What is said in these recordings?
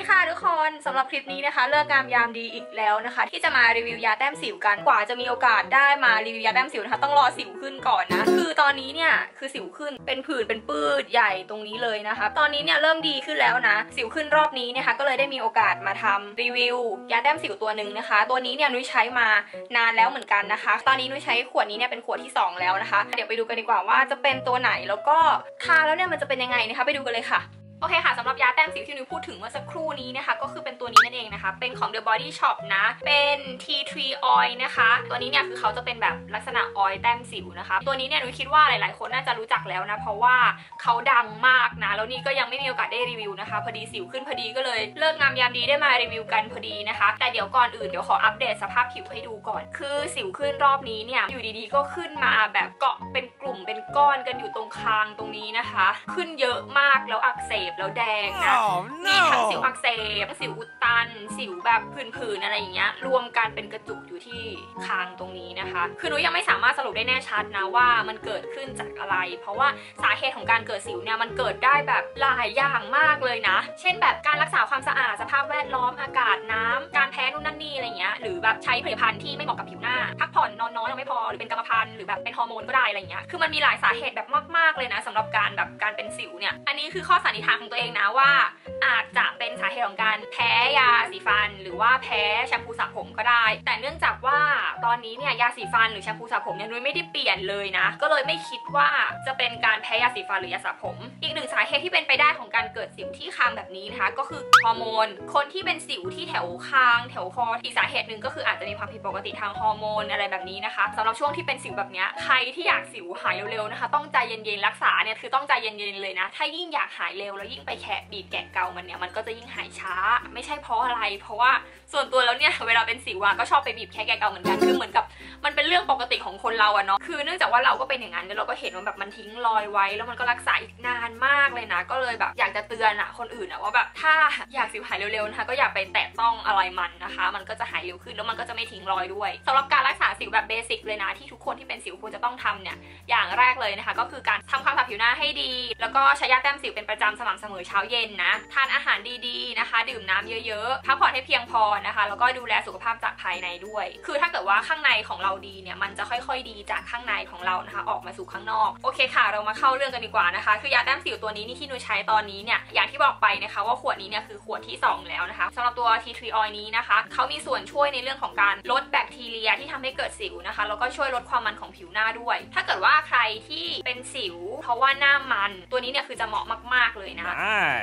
ดีค่ะทุกคนสำหรับคลิปนี้นะคะเลิกงามยามดีอีกแล้วนะคะที่จะมารีวิวยาแต้มสิวกันกว่าจะมีโอกาสได้มารีวิวยาแต้มสิวนะคะต้องรอสิวขึ้นก่อนนะคือตอนนี้เนี่ยคือสิวขึ้นเป็นผื่นเป็นปื้ดใหญ่ตรงนี้เลยนะคะตอนนี้เนี่ยเริ่มดีขึ้นแล้วนะสิวขึ้นรอบนี้นะคะก็เลยได้มีโอกาสมาทำรีวิวยาแต้มสิวตัวหนึ่งนะคะตัวนี้เนี่ยนุ้ยใช้มานานแล้วเหมือนกันนะคะตอนนี้นุ้ยใช้ขวดนี้เนี่ยเป็นขวดที่2แล้วนะคะเดี๋ยวไปดูกันดีกว่าว่าจะเป็นตัวไหนแล้วก็ทาแล้วเนี่ยมันจะเป็นยังไงนะคะไปดูกันเลยค่ะโอเคค่ะสำหรับยาแต้มสิวที่นุ้ยพูดถึงเมื่อสักครู่นี้นะคะก็คือเป็นตัวนี้นั่นเองนะคะเป็นของ The Body Shop นะเป็น Tea Tree Oil นะคะตัวนี้เนี่ยคือเขาจะเป็นแบบลักษณะออยล์แต้มสิวนะคะตัวนี้เนี่ยนุ้ยคิดว่าหลายๆคนน่าจะรู้จักแล้วนะเพราะว่าเขาดังมากนะแล้วนี่ก็ยังไม่มีโอกาสได้รีวิวนะคะพอดีสิวขึ้นพอดีก็เลยเลิกงามยามดีได้มารีวิวกันพอดีนะคะแต่เดี๋ยวก่อนอื่นเดี๋ยวขออัปเดตสภาพผิวให้ดูก่อนคือสิวขึ้นรอบนี้เนี่ยอยู่ดีๆก็ขึ้นมาแบบเกาะเป็นกลุ่มเป็นก้อนกันอยู่ตรงคางตรงนี้นะคะขึ้นเยอะมากแล้วอักเสบแล้วแดงนะ มีทั้งสิวอักเสบสิวอุดตันสิวแบบผื่นๆอะไรอย่างเงี้ยรวมกันเป็นกระจุกอยู่ที่คางตรงนี้นะคะคือนุ้ยยังไม่สามารถสรุปได้แน่ชัดนะว่ามันเกิดขึ้นจากอะไรเพราะว่าสาเหตุของการเกิดสิวเนี่ยมันเกิดได้แบบหลายอย่างมากเลยนะเช่นแบบการรักษาความสะอาดสภาพแวดล้อมอากาศน้ำการแพ้นู่นนั่นนี่อะไรเงี้ยหรือแบบใช้ผลิตภัณฑ์ที่ไม่เหมาะกับผิวหน้าพักผ่อนนอนน้อยยังไม่พอหรือเป็นกรรมพันธุ์หรือแบบเป็นฮอร์โมนก็ได้อะไรเงี้ยคือมันมีหลายสาเหตุแบบมากๆเลยนะสำหรับการแบบการเป็นสิวเนี่ยอันนี้คือข้อสันนิษฐานของตัวเองนะว่าอาจจะเป็นสาเหตุของการแพ้ยาสีฟันหรือว่าแพ้แชมพูสระผมก็ได้แต่เนื่องจากว่าตอนนี้เนี่ยยาสีฟันหรือแชมพูสระผมเนี่ยนุ้ยไม่ได้เปลี่ยนเลยนะก็เลยไม่คิดว่าจะเป็นการแพ้ยาสีฟันหรือยาสระผมอีกหนึ่งสาเหตุที่เป็นไปได้ของการเกิดสิวที่คางแบบนี้นะคะก็คือฮอร์โมนคนที่เป็นสิวที่แถวคางแถวคออีกสาเหตุหนึ่งก็คืออาจจะมีความผิดปกติทางฮอร์โมนอะไรแบบนี้นะคะสำหรับช่วงที่เป็นสิวแบบนี้ใครที่อยากสิวหายเร็วๆนะคะต้องใจเย็นๆรักษาเนี่ยคือต้องใจเย็นๆเลยนะถ้ายิ่งอยากหายเร็วแล้วยิ่งไปแคะบีบแกะเกามันเนี่ยมันก็จะยิ่งหายช้าไม่ใช่เพราะอะไรเพราะว่าส่วนตัวแล้วเนี่ยเวลาเป็นสิวก็ชอบไปบีบแคะแกะเกาเหมือนกันคือเหมือนกับมันเป็นเรื่องปกติของคนเราเนาะคือเนื่องจากว่าเราก็เป็นอย่างนั้นแล้วเราก็เห็นว่าแบบมันทิ้งรอยไว้แล้วมันก็รักษาอีกนานมากเลยนะก็เลยแบบอยากจะเตือนคนอื่นว่าแบบถ้าอยากสิวหายเร็วๆนะคะก็อย่าไปแตะต้องอะไรมันนะคะมันก็จะหายเร็วขึ้นแล้วมันก็จะไม่ทิ้งรอยด้วยสำหรับการรักษาสิวแบบเบสิกเลยนะที่ทุกคนที่เป็นสิวควรจะต้องทำเนี่ยอย่างแรกเลยนะคะก็คือการทำความสะอาดผิวหน้าให้ดีแล้วก็ใช้ยาแต้มสิวเป็นประจำสม่ำเสมอเช้าเย็นนะทานอาหารดีๆนะคะดื่มน้ำเยอะๆพักผ่อนให้เพียงพอนะคะแล้วก็ดูแลสุขภาพจากภายในด้วยคือถ้าเกิดว่าข้างในของเราดีเนี่ยมันจะค่อยๆดีจากข้างในของเรานะคะออกมาสู่ข้างนอกโอเคค่ะเรามาเข้าเรื่องกันดีกว่านะคะคือยาแต้มสิวตัวนี้นี่ที่นุ้ยใช้ตอนนี้เนี่ยอย่างที่บอกไปนะคะว่าขวดนี้เนี่ยคือขวดที่2แล้วนะคะสำหรับตัว Tea Tree Oil นี้นะคะเขามีส่วนช่วยในเรื่องของการลดแบคทีเรียที่ทำให้เกิดสิวนะคะแล้วก็ช่วยลดความมันของผิวหน้าด้วยถ้าเกิดว่าใครที่เป็นสิวเพราะว่าหน้ามันตัวนี้เนี่ยคือจะเหมาะมากๆเลยนะ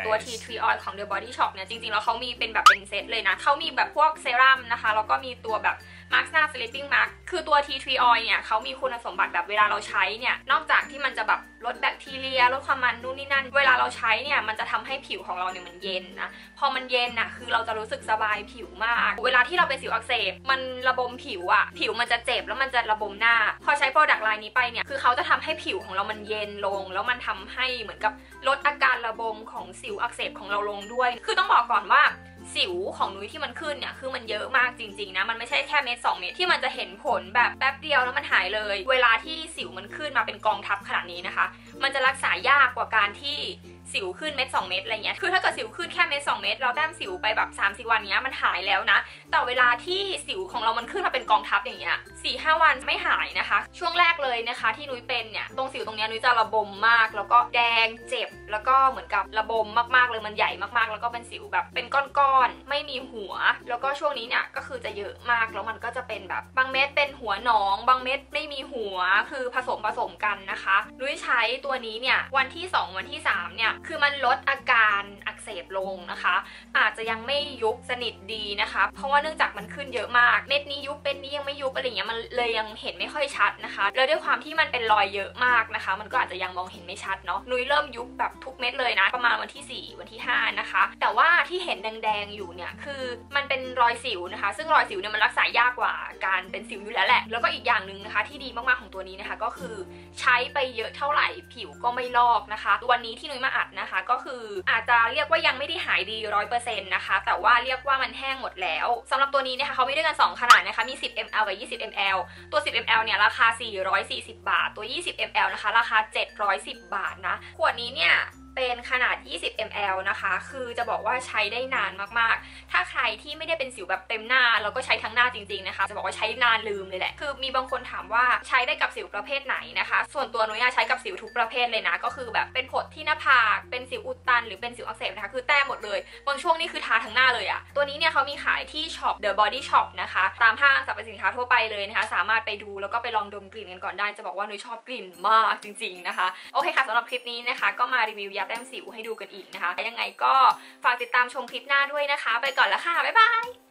ตัว Tea Tree Oil ของ The Body Shop เนี่ยจริงๆแล้วเขามีเป็นแบบเป็นเซตเลยนะเขามีแบบพวกเซรั่มนะคะแล้วก็มีตัวแบบมาร์กหน้า sleeping mask คือตัว Tea Tree Oil เนี่ยเขามีคุณสมบัติแบบเวลาเราใช้เนี่ยนอกจากที่มันจะแบบลดแบคทีเรียลดความมันนู่นนี่นั่นเวลาเราใช้เนี่ยมันจะทำให้ผิวของเราเนี่ยมันเย็นนะพอมันเย็นนะคือเราจะรู้สึกสบายผิวมากเวลาที่เราเป็นสิวอักเสบมันระบมผิวผิวมันจะเจ็บแล้วมันจะระบมหน้าพอใช้โปรดักต์ไลน์นี้ไปเนี่ยคือเขาจะทำให้ผิวของเรามันเย็นลงแล้วมันทำให้เหมือนกับลดอาการระบมของสิวอักเสบของเราลงด้วยคือต้องบอกก่อนว่าสิวของนุ้ยที่มันขึ้นเนี่ยคือมันเยอะมากจริงๆนะมันไม่ใช่แค่เม็ด2 เม็ดที่มันจะเห็นผลแบบแป๊บเดียวแล้วมันหายเลยเวลาที่สิวมันขึ้นมาเป็นกองทัพขนาดนี้นะคะมันจะรักษายากกว่าการที่สิวขึ้นเม็ด2 เม็ดอะไรเงี้ยคือถ้าเกิดสิวขึ้นแค่เม็ด2 เม็ดเราแต้มสิวไปแบบ3-4 วันเนี้ยมันหายแล้วนะแต่เวลาที่สิวของเรามันขึ้นมาเป็นกองทัพอย่างเงี้ย4-5 วันไม่หายนะคะช่วงแรกเลยนะคะที่นุ้ยเป็นเนี่ยตรงสิวตรงเนี้ยนุ้ยจะระบมมากแล้วก็แดงเจ็บแล้วก็เหมือนกับระบมมากๆเลยมันใหญ่มากๆแล้วก็เป็นสิวแบบเป็นก้อนๆไม่มีหัวแล้วก็ช่วงนี้เนี่ยก็คือจะเยอะมากแล้วมันก็จะเป็นแบบบางเม็ดเป็นหัวหนองบางเม็ดไม่มีหัวคือผสมกันนะคะนุ้ยใช้ตัวนี้เนี่ยวันที่2วันที่3เนี่ยคือมันลดอาการอักเสบลงนะคะอาจจะยังไม่ยุบสนิทดีนะคะเพราะว่าเนื่องจากมันขึ้นเยอะมากเม็ดนี้ยุบเป็นนี้ยังไม่ยุบอะไรเงี้ยมันเลยยังเห็นไม่ค่อยชัดนะคะแล้วด้วยความที่มันเป็นรอยเยอะมากนะคะมันก็อาจจะยังมองเห็นไม่ชัดเนาะนุ้ยเริ่มยุบแบบทุกเม็ดเลยนะประมาณวันที่4วันที่5นะคะแต่ว่าที่เห็นแดงๆอยู่เนี่ยคือมันเป็นรอยสิวนะคะซึ่งรอยสิวเนี่ยมันรักษายากกว่าการเป็นสิวอยู่แล้วแหละแล้วก็อีกอย่างหนึ่งนะคะที่ดีมากๆของตัวนี้นะคะก็คือใช้ไปเยอะเท่าไหร่ผิวก็ไม่ลอกนะคะวันนี้ที่นุ้ยมาอัดนะคะก็คืออาจจะเรียกว่ายังไม่ได้หายดี 100% นะคะแต่ว่าเรียกว่ามันแห้งหมดแล้วสำหรับตัวนี้นะคะเขามีด้วยกัน2ขนาดนะคะมี10 ml กับ20 ml ตัว10 ml เนี่ยราคา440 บาทตัว20 ml นะคะราคา710 บาทนะขวดนี้เนี่ย เป็นขนาด 20 ml นะคะคือจะบอกว่าใช้ได้นานมากๆถ้าใครที่ไม่ได้เป็นสิวแบบเต็มหน้าแล้วก็ใช้ทั้งหน้าจริงๆนะคะจะบอกว่าใช้นานลืมเลยแหละคือมีบางคนถามว่าใช้ได้กับสิวประเภทไหนนะคะส่วนตัวหนูใช้กับสิวทุกประเภทเลยนะก็คือแบบเป็นผดที่หน้าผากเป็นสิวอุดตันหรือเป็นสิวอักเสบนะคะคือแต้หมดเลยบางช่วงนี่คือทาทั้งหน้าเลยอะตัวนี้เนี่ยเขามีขายที่ช็อป The Body Shop นะคะตามห้างสรรพสินค้าทั่วไปเลยนะคะสามารถไปดูแล้วก็ไปลองดมกลิ่นกันก่อนได้จะบอกว่าหนูชอบกลิ่นมากจริงๆนะคะโอเคค่ะสำหรับคลิปนี้นะคะก็มารีวิวยาแต้มสิวให้ดูกันอีกนะคะยังไงก็ฝากติดตามชมคลิปหน้าด้วยนะคะไปก่อนละค่ะบ๊ายบาย